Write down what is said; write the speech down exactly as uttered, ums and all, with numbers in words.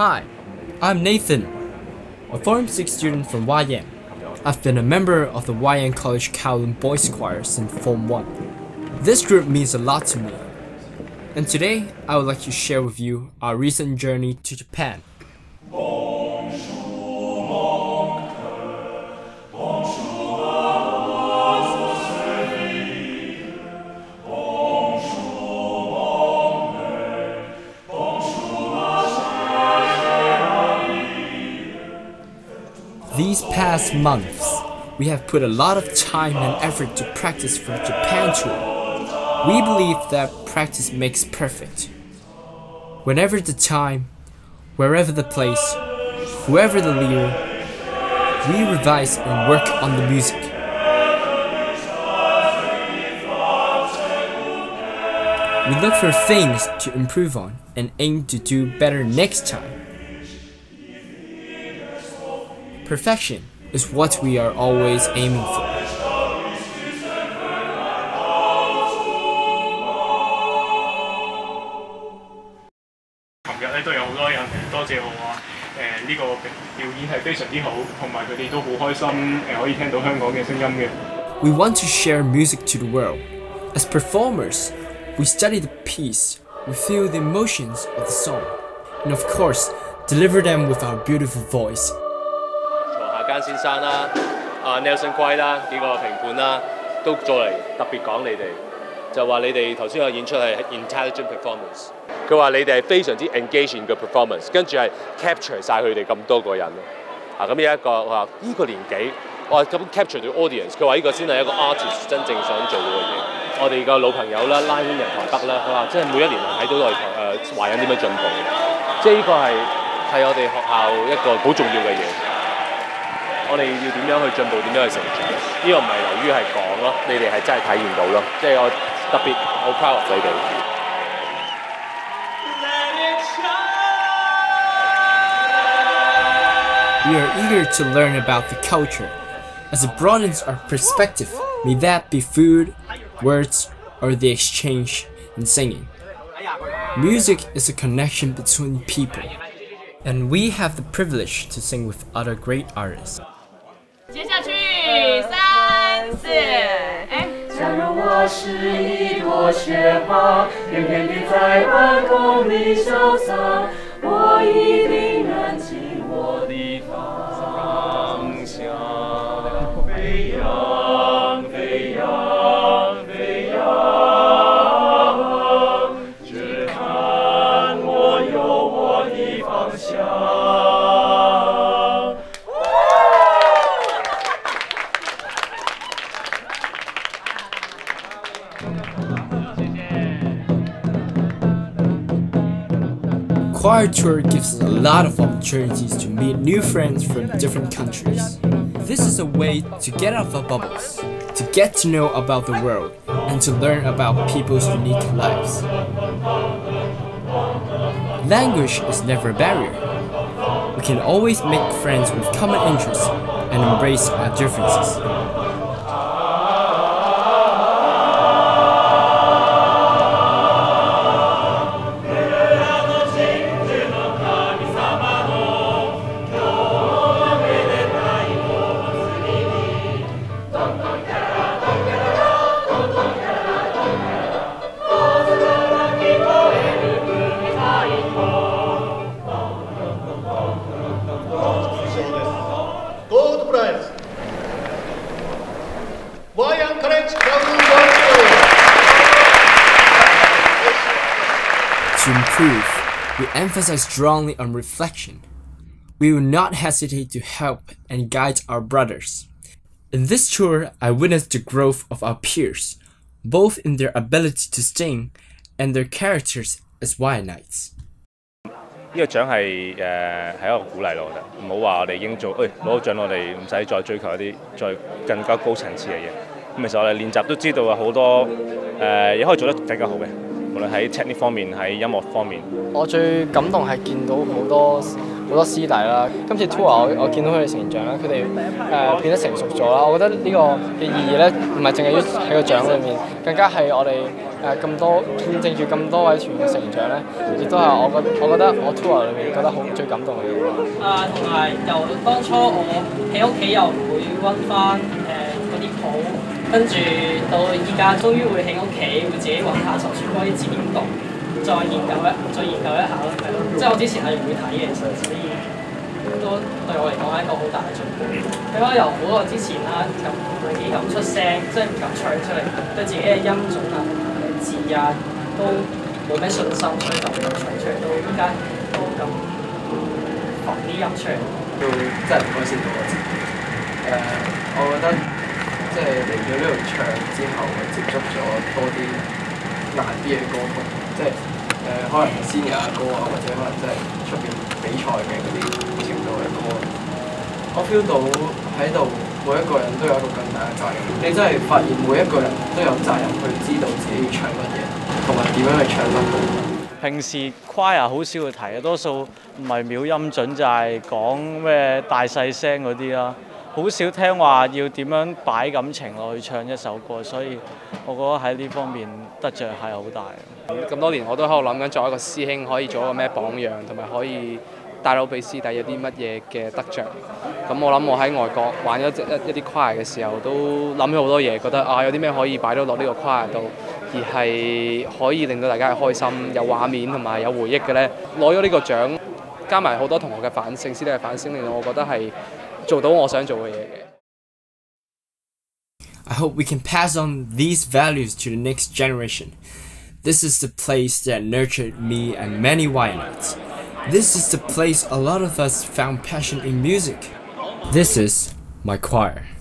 Hi, I'm Nathan, a Form six student from Wah Yan. I've been a member of the Wah Yan College Kowloon Boys Choir since Form one. This group means a lot to me, and today I would like to share with you our recent journey to Japan. These past months, we have put a lot of time and effort to practice for the Japan tour. We believe that practice makes perfect. Whenever the time, wherever the place, whoever the leader, we revise and work on the music. We look for things to improve on and aim to do better next time. Perfection is what we are always aiming for. We want to share music to the world. As performers, we study the piece, we feel the emotions of the song, and of course, deliver them with our beautiful voice.先生 Nelson Gwai 幾個評判都再嚟特別講你哋，就話你哋頭先嘅演出係 intelligent performance。佢話你哋係非常之 engaging 嘅 performance， 跟住係 capture 曬佢哋咁多個人咯。啊，咁有一個話依個年紀，我咁 capture 到 audience， 佢話依個先係一個 artist 真正想做嘅嘢。我哋個老朋友啦，拉遠人台北啦，佢話即係每一年睇到我哋誒華人點樣進步，即係依個係係我哋學校一個好重要嘅嘢。 我哋要點樣去進步，點樣去成長？呢個唔係由於係講咯，你哋係真係體驗到咯。即係我特別好 proud of 你哋。We are eager to learn about the culture, as it broadens our perspective. May that be food, words, or the exchange in singing. Music is a connection between people, and we have the privilege to sing with other great artists. 接下去，三四，哎！假如我是一朵雪花，远远地在半空里潇洒，我一定燃尽我的芳香。飞扬，飞扬，飞扬，只看我有我的方向。 Choir tour gives us a lot of opportunities to meet new friends from different countries. This is a way to get out of our bubbles, to get to know about the world, and to learn about people's unique lives. Language is never a barrier. We can always make friends with common interests and embrace our differences. Wah Yan College Kowloon Boys Choir. To improve, we emphasize strongly on reflection. We will not hesitate to help and guide our brothers. In this tour, I witnessed the growth of our peers, both in their ability to sing and their characters as Wayanites. 呢個獎係誒係一個鼓勵咯，我覺得唔好話我哋已經做，誒攞獎我哋唔使再追求一啲再更加高層次嘅嘢。咁其實我哋練習都知道啊，好多誒嘢可以做得更加好嘅，無論喺 technique 方面，喺音樂方面。我最感動係見到好多好多師弟啦。今次 tour 我我見到佢哋成長啦，佢哋誒變得成熟咗啦。我覺得呢個嘅意義咧，唔係淨係於喺個獎裏面，更加係我哋誒咁多見證住咁多位團員嘅成長咧，亦都係我覺我覺得我 tour 裏面覺得好最感動嘅嘢。啊，同埋由當初我喺屋企又會温翻誒嗰啲譜。 跟住到依家，終於會喺屋企會自己揾下首選歌啲字典讀，再研究一再研究一下咯，係咯。即係我之前係唔會睇嘅，所以都對我嚟講係一個好大嘅進步。咁我由好耐之前啦，咁自己咁出聲，即係唔敢唱出嚟，對自己嘅音準啊、字啊都冇咩信心，所以就冇唱出嚟。到依家都咁學啲音出嚟，都真係唔開心到我自己。誒，我覺得。 即係嚟咗呢度唱之後，我接觸咗多啲難啲嘅歌曲，即係誒可能先有歌啊，或者可能即係出邊比賽嘅嗰啲潮流嘅歌。我 feel 到喺度每一個人都有一個更大嘅責任，你真係發現每一個人都有責任去知道自己要唱乜嘢，同埋點樣去唱得好。平時 choir 好少去提，多數唔係秒音準就係講咩大細聲嗰啲啦。 好少聽話要點樣擺感情落去唱一首歌，所以我覺得喺呢方面得著係好大。咁多年我都喺度諗緊，作為一個師兄可以做一個咩榜樣，同埋可以帶到俾師弟有啲乜嘢嘅得著。咁我諗我喺外國玩咗一一啲 choir 嘅時候，都諗咗好多嘢，覺得啊有啲咩可以擺到落呢個 choir 度，而係可以令到大家係開心、有畫面同埋有回憶嘅咧。攞咗呢個獎，加埋好多同學嘅反省、師弟嘅反省，令到我覺得係。 I hope we can pass on these values to the next generation. This is the place that nurtured me and many Waianites. This is the place a lot of us found passion in music. This is my choir.